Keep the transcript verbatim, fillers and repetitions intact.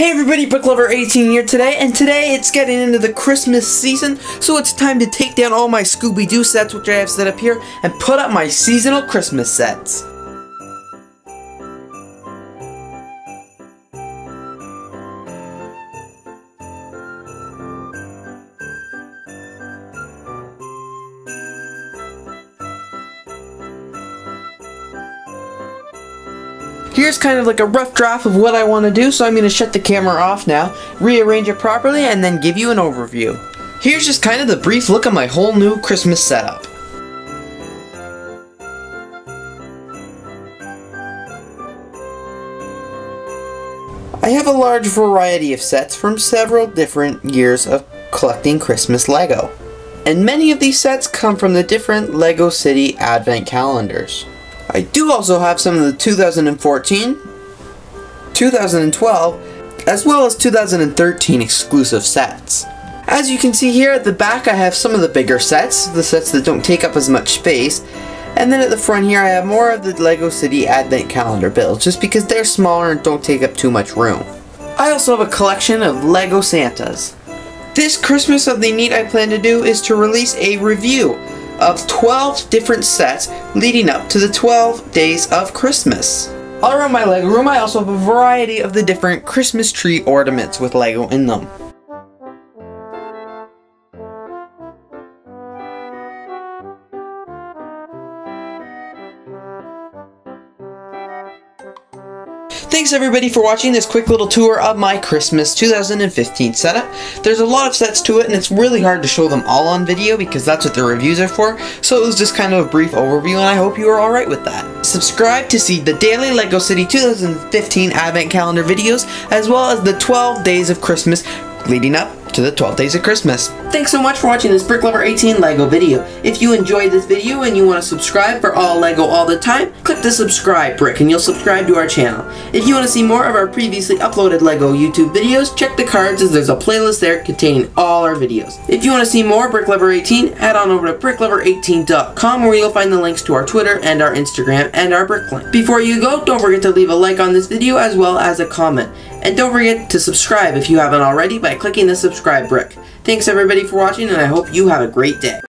Hey everybody, Bricklover eighteen here today, and today it's getting into the Christmas season, so it's time to take down all my Scooby-Doo sets, which I have set up here, and put up my seasonal Christmas sets. Here's kind of like a rough draft of what I want to do, so I'm going to shut the camera off now, rearrange it properly, and then give you an overview. Here's just kind of the brief look at my whole new Christmas setup. I have a large variety of sets from several different years of collecting Christmas LEGO. And many of these sets come from the different LEGO City Advent calendars. I do also have some of the two thousand fourteen, two thousand twelve, as well as two thousand thirteen exclusive sets. As you can see here at the back, I have some of the bigger sets, the sets that don't take up as much space, and then at the front here I have more of the LEGO City Advent Calendar builds, just because they're smaller and don't take up too much room. I also have a collection of LEGO Santas. This Christmas, something neat I plan to do is to release a review of twelve different sets leading up to the twelve days of Christmas. All around my LEGO room I also have a variety of the different Christmas tree ornaments with LEGO in them. Thanks everybody for watching this quick little tour of my Christmas two thousand fifteen setup. There's a lot of sets to it and it's really hard to show them all on video because that's what the reviews are for, so it was just kind of a brief overview and I hope you were alright with that. Subscribe to see the daily LEGO City two thousand fifteen Advent Calendar videos as well as the twelve days of Christmas leading up to the twelve days of Christmas. Thanks so much for watching this Bricklover eighteen LEGO video. If you enjoyed this video and you want to subscribe for all LEGO all the time, click the subscribe brick and you'll subscribe to our channel. If you want to see more of our previously uploaded LEGO YouTube videos, check the cards as there's a playlist there containing all our videos. If you want to see more Bricklover eighteen, head on over to bricklover eighteen dot com where you'll find the links to our Twitter and our Instagram and our BrickLink. Before you go, don't forget to leave a like on this video as well as a comment. And don't forget to subscribe if you haven't already by clicking the subscribe brick. Thanks everybody for watching and I hope you have a great day.